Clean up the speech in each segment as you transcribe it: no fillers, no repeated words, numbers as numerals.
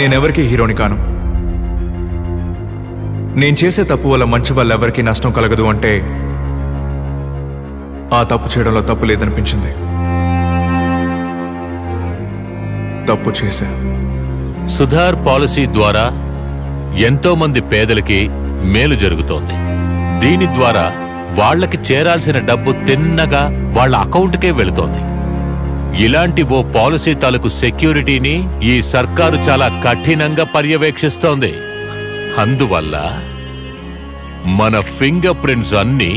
నేనెవరికి హీరోని కాను. నేను చేసే తప్పు వల్ల మంచి వల్ల ఎవరికి నష్టం కలగదు అంటే ఆ తప్పు చేయడంలో తప్పు లేదనిపించింది. తప్పు చేశా. సుధార్ పాలసీ ద్వారా ఎంతో మంది పేదలకి మేలు జరుగుతోంది. దీని ద్వారా వాళ్లకి చేరాల్సిన డబ్బు తిన్నగా వాళ్ల అకౌంట్కే వెళుతోంది. ఇలాంటి ఓ పాలసీ తాలూకు సెక్యూరిటీని ఈ సర్కారు చాలా కఠినంగా పర్యవేక్షిస్తోంది. అందువల్ల మన ఫింగర్ ప్రింట్స్ అన్ని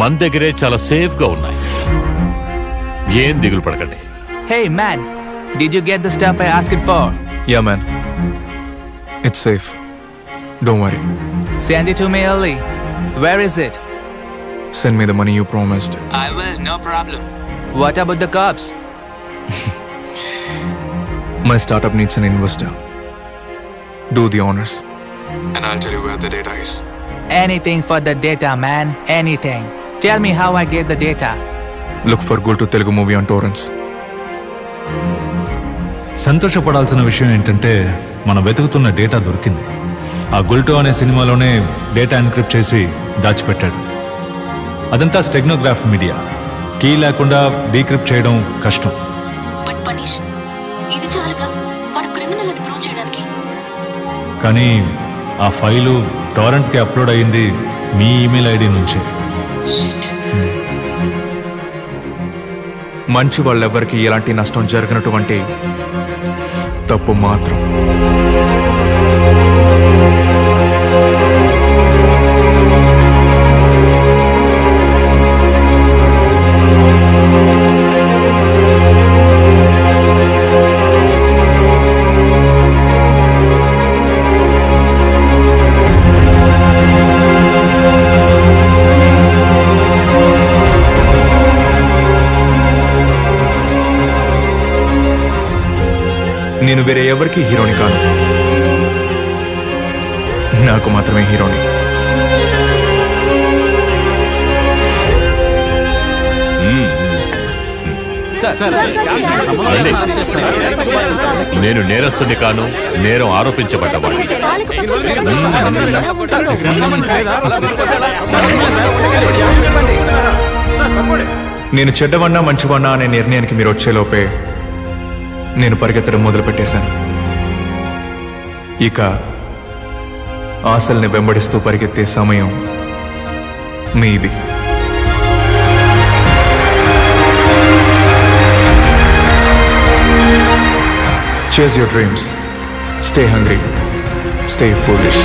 మన దగ్గరే చాలా సేఫ్గా ఉన్నాయి. ఏం దిగులు పడకండి. Hey man, did you get the stuff I asked for? Yeah man, it's safe, don't worry. Send it to me early. Where is it? Send me the money you promised. I will, no problem. What about the cops? My startup needs an investor. Do the honors. And I'll tell you where the data is. Anything for the data, man. Anything. Tell me how I get the data. Look for Gultoo Telugu movie on torrents. సంతోషపడాల్సిన విషయం ఏంటంటే మనం వెతుకుతున్న data దొరికింది. ఆ గుల్టూ అనే సినిమాలోనే data encrypt చేసి దాచిపెట్టాడు. అదంతా స్టెగ్నోగ్రాఫ్ మీడియా. కీ లేకుండా డీక్రిప్ట్ చేయడం కష్టం. కానీ ఆ ఫైలు టోరెంట్కి అప్లోడ్ అయింది మీ ఈమెయిల్ ఐడి నుంచే. మంచి వాళ్ళెవ్వరికి ఎలాంటి నష్టం జరిగినటువంటి తప్పు మాత్రం. నేను వేరే ఎవరికి హీరోని కాను, నాకు మాత్రమే హీరోని. నేను నేరస్తుని కాను, నేరం ఆరోపించబడ్డవాడిని. నేను చెడ్డవన్నా మంచివన్నా అనే నిర్ణయానికి మీరు వచ్చేలోపే నేను పరిగెత్తడం మొదలుపెట్టేశాను. ఇక ఆశల్ని వెంబడిస్తూ పరిగెత్తే సమయం మీది. Chase your dreams, stay hungry, stay foolish.